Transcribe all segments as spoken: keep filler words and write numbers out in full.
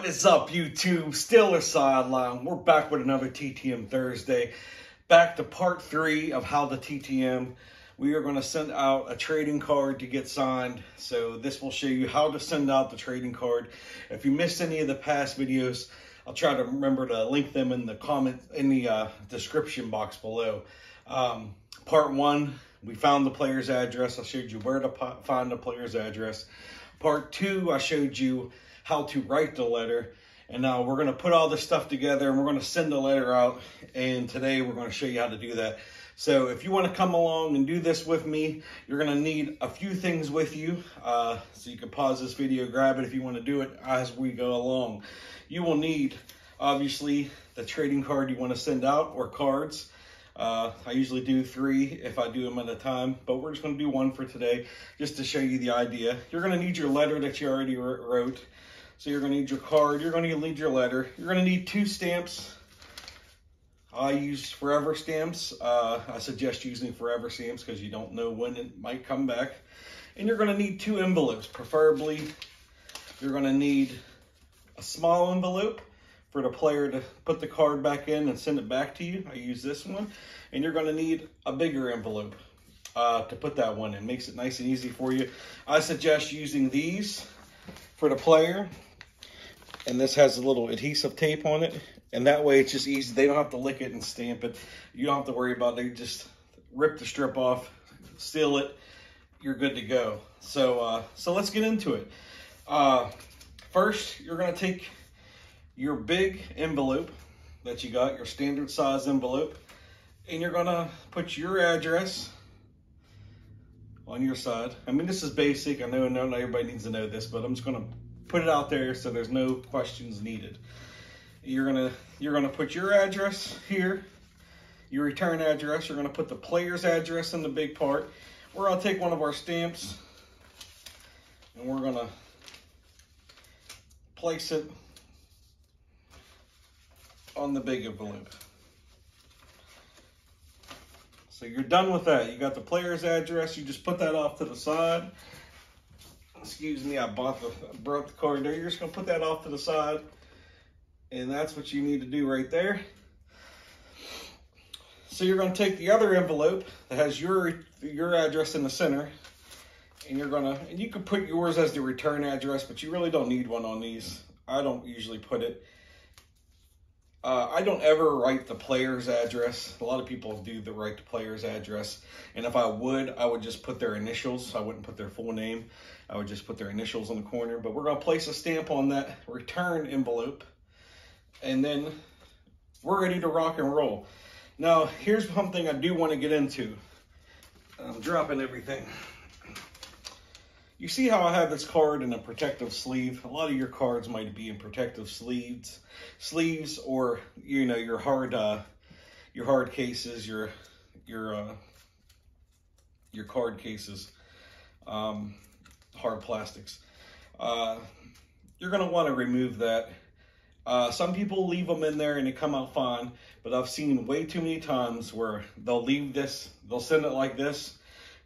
What is up, YouTube? Stiller Sideline. We're back with another T T M Thursday. Back to part three of how the T T M. We are going to send out a trading card to get signed. So this will show you how to send out the trading card. If you missed any of the past videos, I'll try to remember to link them in the comment in the uh, description box below. Um, part one, we found the player's address. I showed you where to find the player's address. Part two, I showed you how to write the letter, and now we're going to put all this stuff together and we're going to send the letter out, and today we're going to show you how to do that. So if you want to come along and do this with me, you're going to need a few things with you, uh, so you can pause this video, grab it if you want to do it as we go along. You will need, obviously, the trading card you want to send out, or cards. Uh, I usually do three if I do them at a time, but we're just going to do one for today just to show you the idea. You're going to need your letter that you already wrote. So you're going to need your card, you're going to need your letter, you're going to need two stamps. I use forever stamps. Uh, I suggest using forever stamps because you don't know when it might come back. And you're going to need two envelopes. Preferably, you're going to need a small envelope for the player to put the card back in and send it back to you. I use this one. And you're going to need a bigger envelope uh, to put that one in. Makes it nice and easy for you. I suggest using these for the player. And this has a little adhesive tape on it, and that way it's just easy. They don't have to lick it and stamp it. You don't have to worry about it. You just rip the strip off, seal it, you're good to go. So uh, so let's get into it. Uh, first, you're going to take your big envelope that you got, your standard size envelope, and you're going to put your address on your side. I mean, this is basic. I know not everybody needs to know this, but I'm just going to put it out there so there's no questions needed. You're gonna you're gonna put your address here, your return address. You're gonna put the player's address in the big part. We're gonna take one of our stamps and we're gonna place it on the big envelope. So you're done with that. You got the player's address. You just put that off to the side. Excuse me, I bought the, I brought the card there. You're just going to put that off to the side. And that's what you need to do right there. So you're going to take the other envelope that has your your address in the center. And you're going to, and you can put yours as the return address, but you really don't need one on these. I don't usually put it. Uh, I don't ever write the player's address. A lot of people do the write the player's address. And if I would, I would just put their initials. I wouldn't put their full name. I would just put their initials on the corner. But we're going to place a stamp on that return envelope. And then we're ready to rock and roll. Now, here's something I do want to get into. I'm dropping everything. You see how I have this card in a protective sleeve? A lot of your cards might be in protective sleeves, sleeves, or you know your hard, uh, your hard cases, your your uh, your card cases, um, hard plastics. Uh, you're gonna want to remove that. Uh, some people leave them in there and they come out fine, but I've seen way too many times where they'll leave this, they'll send it like this,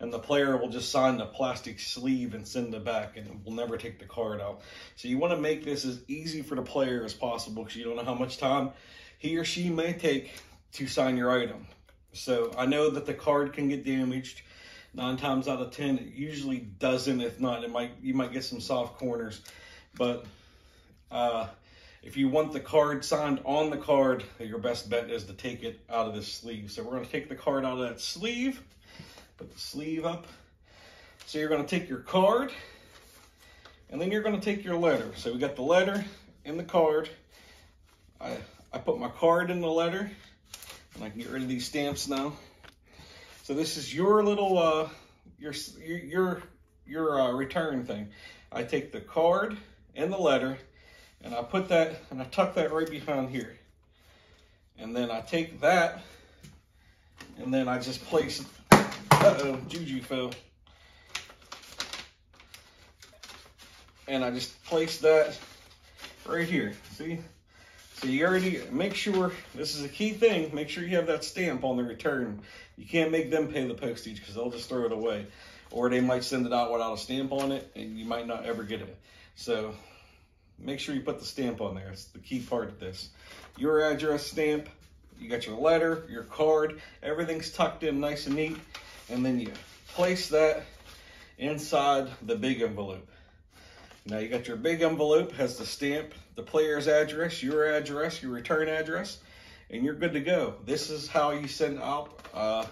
and the player will just sign the plastic sleeve and send it back, and we'll never take the card out. So you want to make this as easy for the player as possible, because you don't know how much time he or she may take to sign your item. So I know that the card can get damaged. Nine times out of ten, it usually doesn't. If not, it might you might get some soft corners. But uh, if you want the card signed on the card, your best bet is to take it out of this sleeve. So we're going to take the card out of that sleeve. Put the sleeve up. So you're going to take your card, and then you're going to take your letter. So we got the letter and the card. I, I put my card in the letter, and I can get rid of these stamps now. So this is your little, uh, your, your, your uh, return thing. I take the card and the letter, and I put that, and I tuck that right behind here. And then I take that, and then I just place it. Uh-oh, Juju fell. And I just placed that right here, see? So you already, make sure, this is a key thing, make sure you have that stamp on the return. You can't make them pay the postage because they'll just throw it away. Or they might send it out without a stamp on it, and you might not ever get it. So make sure you put the stamp on there. It's the key part of this. Your address stamp, you got your letter, your card, everything's tucked in nice and neat. And then you place that inside the big envelope. Now you got your big envelope, has the stamp, the player's address, your address, your return address, and you're good to go. This is how you send out, uh,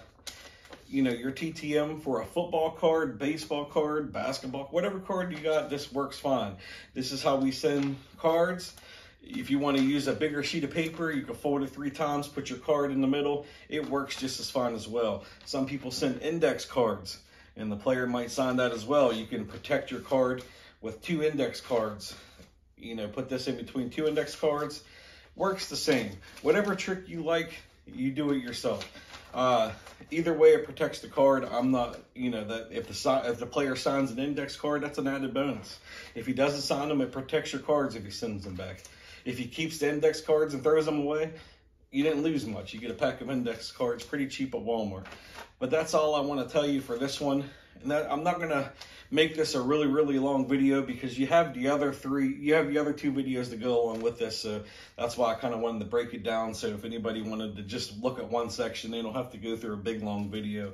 you know, your T T M for a football card, baseball card, basketball, whatever card you got, this works fine. This is how we send cards. If you want to use a bigger sheet of paper, you can fold it three times, put your card in the middle. It works just as fine as well. Some people send index cards, and the player might sign that as well. You can protect your card with two index cards. You know, put this in between two index cards. Works the same. Whatever trick you like, you do it yourself. Uh, either way, it protects the card. I'm not, you know, that if the if the player signs an index card, that's an added bonus. If he doesn't sign them, it protects your cards if he sends them back. If he keeps the index cards and throws them away, you didn't lose much. You get a pack of index cards pretty cheap at Walmart. But that's all I want to tell you for this one. And that, I'm not going to make this a really, really long video because you have the other three, you have the other two videos to go along with this. So that's why I kind of wanted to break it down. So if anybody wanted to just look at one section, they don't have to go through a big, long video.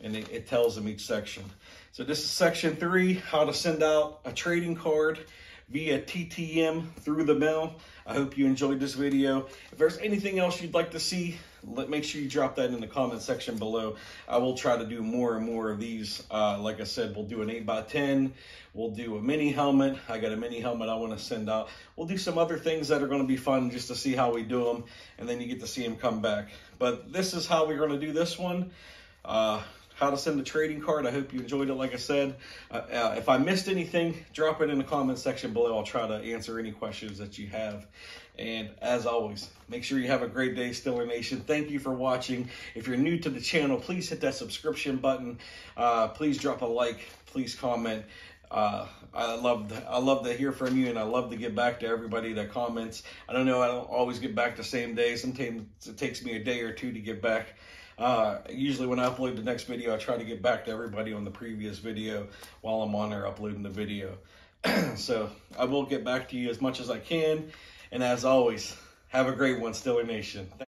And it, it tells them each section. So this is section three, how to send out a trading card via T T M through the mail. I hope you enjoyed this video. If there's anything else you'd like to see, let make sure you drop that in the comment section below. I will try to do more and more of these. Uh, like I said, we'll do an eight by ten. We'll do a mini helmet. I got a mini helmet I want to send out. We'll do some other things that are going to be fun just to see how we do them. And then you get to see them come back. But this is how we're going to do this one. Uh, How to send a trading card. I hope you enjoyed it. Like I said, uh, uh, if I missed anything, drop it in the comment section below. I'll try to answer any questions that you have. And as always, make sure you have a great day, Stiller Nation. Thank you for watching. If you're new to the channel, please hit that subscription button. Uh, please drop a like. Please comment. Uh, I love, I love to hear from you, and I love to get back to everybody that comments. I don't know. I don't always get back the same day. Sometimes it takes me a day or two to get back. Uh, usually when I upload the next video, I try to get back to everybody on the previous video while I'm on there uploading the video. So I will get back to you as much as I can. And as always, have a great one, Stiller Nation.